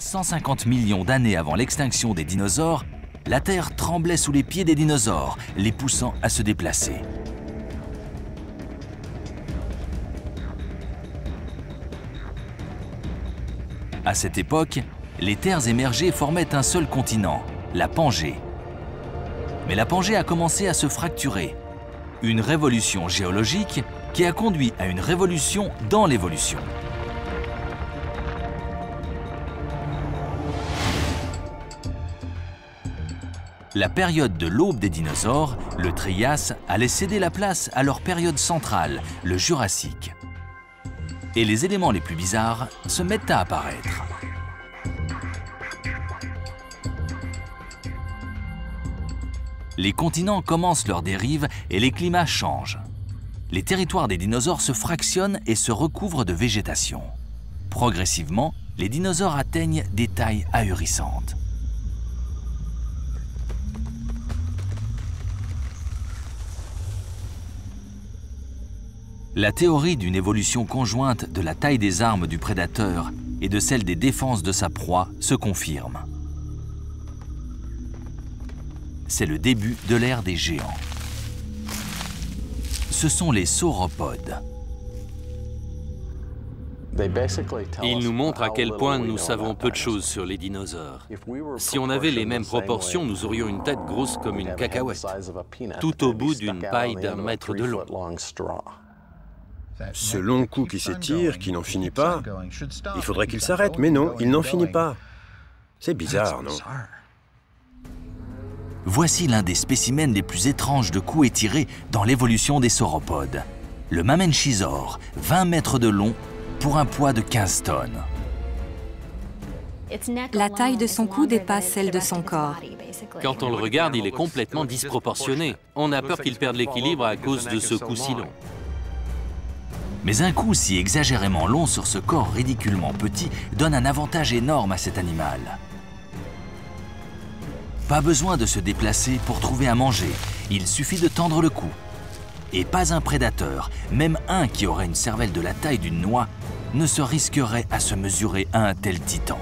150 millions d'années avant l'extinction des dinosaures, la Terre tremblait sous les pieds des dinosaures, les poussant à se déplacer. À cette époque, les terres émergées formaient un seul continent, la Pangée. Mais la Pangée a commencé à se fracturer. Une révolution géologique qui a conduit à une révolution dans l'évolution. La période de l'aube des dinosaures, le Trias, allait céder la place à leur période centrale, le Jurassique. Et les éléments les plus bizarres se mettent à apparaître. Les continents commencent leur dérive et les climats changent. Les territoires des dinosaures se fractionnent et se recouvrent de végétation. Progressivement, les dinosaures atteignent des tailles ahurissantes. La théorie d'une évolution conjointe de la taille des armes du prédateur et de celle des défenses de sa proie se confirme. C'est le début de l'ère des géants. Ce sont les sauropodes. Ils nous montrent à quel point nous savons peu de choses sur les dinosaures. Si on avait les mêmes proportions, nous aurions une tête grosse comme une cacahuète, tout au bout d'une paille d'1 mètre de long. Ce long coup qui s'étire, qui n'en finit pas, il faudrait qu'il s'arrête, mais non, il n'en finit pas. C'est bizarre, non? Voici l'un des spécimens les plus étranges de coups étirés dans l'évolution des sauropodes. Le Mamenchisaurus, 20 mètres de long, pour un poids de 15 tonnes. La taille de son cou dépasse celle de son corps. Quand on le regarde, il est complètement disproportionné. On a peur qu'il perde l'équilibre à cause de ce cou si long. Mais un cou si exagérément long sur ce corps ridiculement petit donne un avantage énorme à cet animal. Pas besoin de se déplacer pour trouver à manger, il suffit de tendre le cou. Et pas un prédateur, même un qui aurait une cervelle de la taille d'une noix, ne se risquerait à se mesurer à un tel titan.